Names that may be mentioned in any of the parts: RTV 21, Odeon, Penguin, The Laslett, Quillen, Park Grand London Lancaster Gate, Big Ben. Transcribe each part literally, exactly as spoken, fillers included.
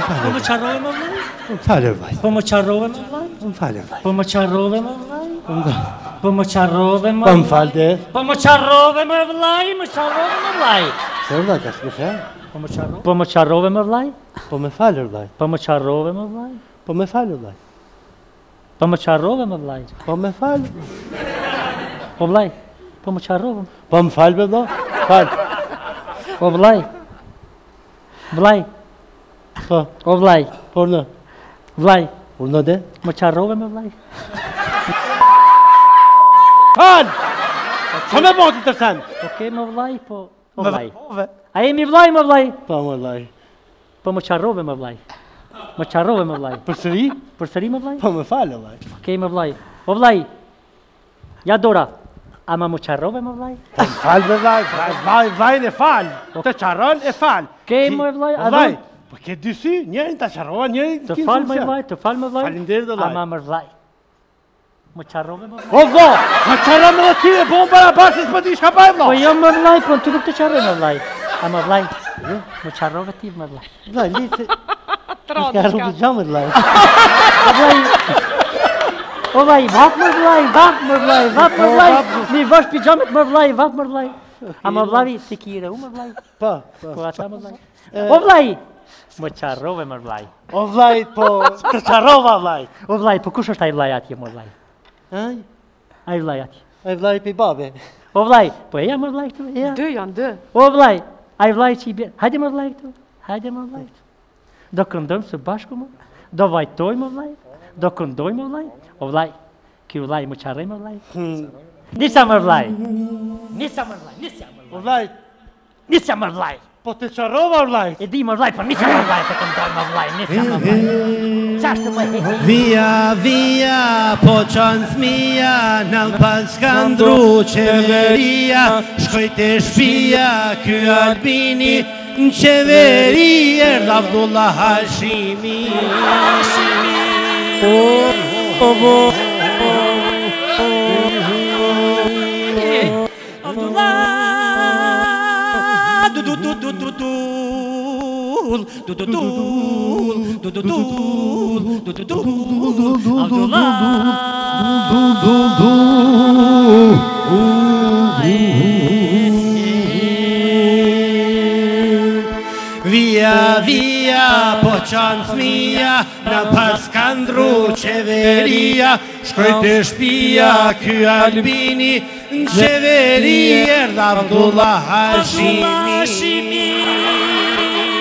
Po më çarrove më vllai? Më falë vllai. Po më çarrove më vllai? Më falë vllai. Po më çarrove më vllai? Po më çarrove më. Po më falë. Po më çarrove më vllai, më çarrove më vllai. Se vllai ka shkëse? Po më çarrove. Po më çarrove më vllai? Po më falë vllai. Po më çarrove më vllai? Po më falë vllai. Po më çarrove më vllai? Po më falë. Po vllai. Po më çarrove. Po më falë vllai. Fal. Po vllai. Vllai. Po, o vllai. Po në. Vllai. Unë dhe? Më çarrove me vllai. Fal. Sa më bëti të sen? Okej, më vllai, po. O vllai. A jemi vllai, më vllai? Po, më vllai. Po më çarrove me vllai. Më çarrove me vllai. Përsëri? Përsëri me vllai? Po më fal vllai. Okej, më vllai. O vllai. Ja dora. Ama më çarrove më vllai? Po më fal vllai, vllai, vllai ne fal. Të çarron e fal. Okej, më vllai, a vllai? Po ke dy sy, njërin ta çarrova, njërin të fal më vllai, të fal më vllai. Faleminderit vllai. Ama më vllai. Më çarrove më vllai. O vllai, më çarrove më ti e bën barabasis po ti çka bën vllai. Po jo më vllai, po ti nuk të çarrove më vllai. Ama vllai, më çarrove ti më vllai. Vllai, liçi. Tron. Ka rrugë jamë vllai. O vllai, vap më vllai, vap më vllai, vap më vllai. Mi vash pijamet më vllai, vap më vllai. Ama vllai si kire, u më vllai. Po, po ata më vllai. O vllai, më çarrove më vllai. O vllai, po të çarrova vllai. O vllai, po kush është ai vllai atje më vllai? Ai? Ai vllai atje. Ai vllai pi babe. O vllai, po ja më vllai këtu, ja. Dy janë dy. O vllai, ai vllai çi bie. Hajde më vllai këtu. Hajde më vllai. Do këndojmë së bashku më. Do vajtojmë më vllai. Do këndojmë më vllai. O vllai, ki vllai më çarroj më vllai. Nisa më vllai. Nisa më vllai, nisa më vllai. O vllai, nisa më vllai. Po të çarrova vllai. E di më vllai, po nisa më vllai të këndoj më vllai, nisa më vllai. Çfarë të bëj? Via, via, po çans mia, nal paskandru çeveria, shkojte shpia, ky Albini në çeveri erdh Abdullah Hashimi. Hashimi. Abdullah, du du du du du du du du du du du du Abdullah, via via po çan fëmia na pas ka ndru çeveria shkojte shpia ky Albini në çeveri erdh Abdullah Hashimi.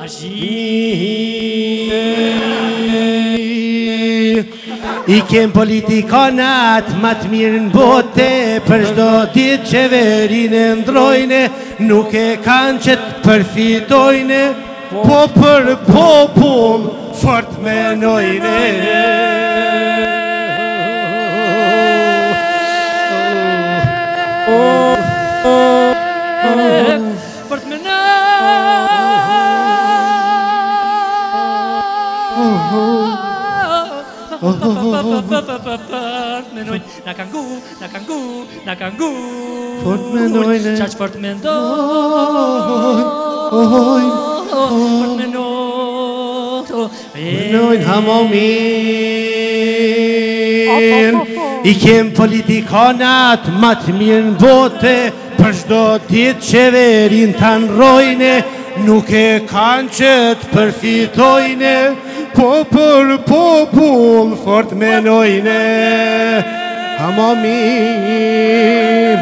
Hashimi. I kem politikanat ma të mirë në bote, për çdo ditë qeverinë ndrojnë, nuk e kanë që të përfitojnë, po për popull fort menojnë. Na kangu, na kangu, na kangu. Fort menojnë. Çaq fort mendojnë. Fort menojnë. Menojnë hamomin. I kem politikanat ma të mirë në bote, për çdo ditë qeverin ta ndrojnë, nuk e kanë që të përfitojnë, po për popull fort menojnë. Hamamim,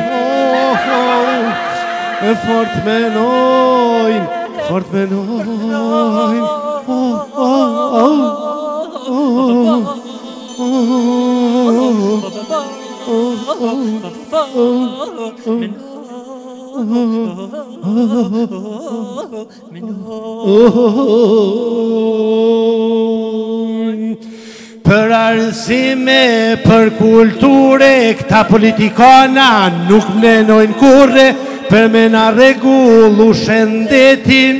fort menojnë, fort menojnë. Menojnë. Për arsime, për kulture, këta politikana nuk mnenojnë kurre, për me na regullu shëndetin,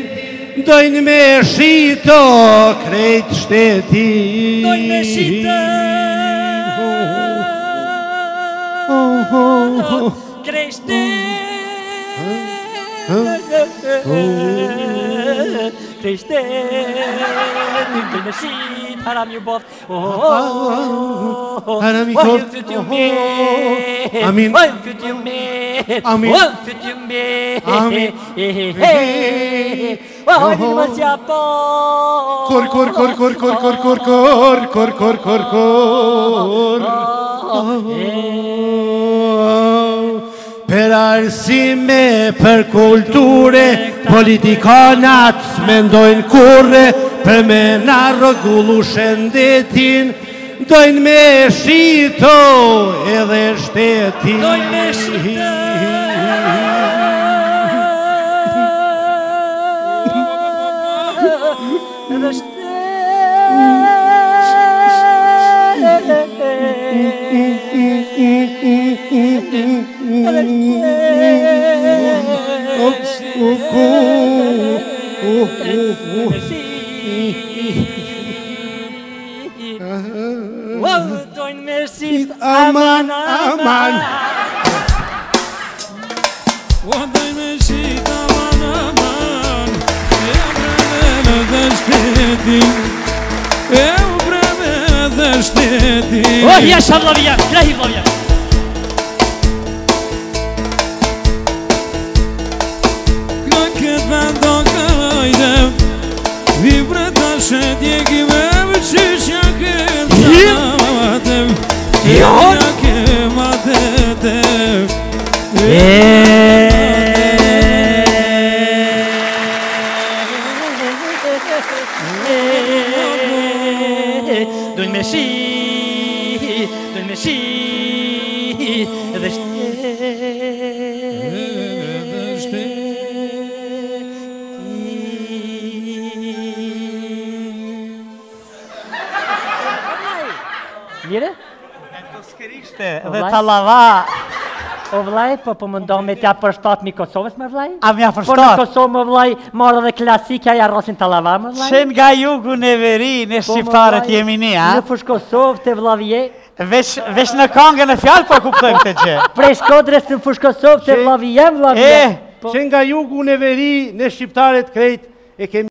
dojnë me shito krejt shtetin. Dojnë me shito krejt shtetin, krejt shtetin, dojnë me shito. Haram ju both, oh, haram ju both, oh, amin, one foot you made, one foot you made, amin, hey, wahini masyapo, kor kor kor kor kor kor kor kor kor kor kor kor, per arsime, per kulture, politikanat mendojnë kurre. Për me në rëgullu shëndetin, dojnë me shito edhe shtetin. Dojnë me shito edhe shtetin. Wow, don't mercy, aman, aman. Wow, don't mercy, aman, aman. Eu bravo deste dia, eu bravo deste dia. Oh, ia chamar-lhe, ia-lhe. Dojnë me shi, dojnë me shi, edhe shteti. Mire? E të skërishte dhe talava. O vlaj, po po më ndohë me tja përshtat mi Kosovës më vlaj? A mja përshtat? Po në Kosovë më vlaj, marrë dhe klasikja ja rosin talava më vlaj? Qen nga jugu në veri, në shqiptarët jemi një, a? Në përsh Kosovë të vlavje? Vesh në kongë në fjallë po kuptojmë të gjë. Prej shkodrës në përsh Kosovë të vlavje më vlavje? E, qen nga jugu në veri, në shqiptarët krejt e kemi...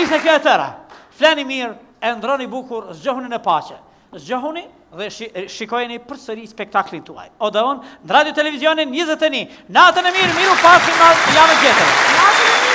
Ishte kjo e tëra. Flani mirë, e ndroni bukur, zgjohuni në paqe. Zgjohuni dhe shikojeni përsëri spektaklin tuaj. Odeon, në radio televizionin njëzet e një. Natën e mirë, miru paqe, javën tjetër.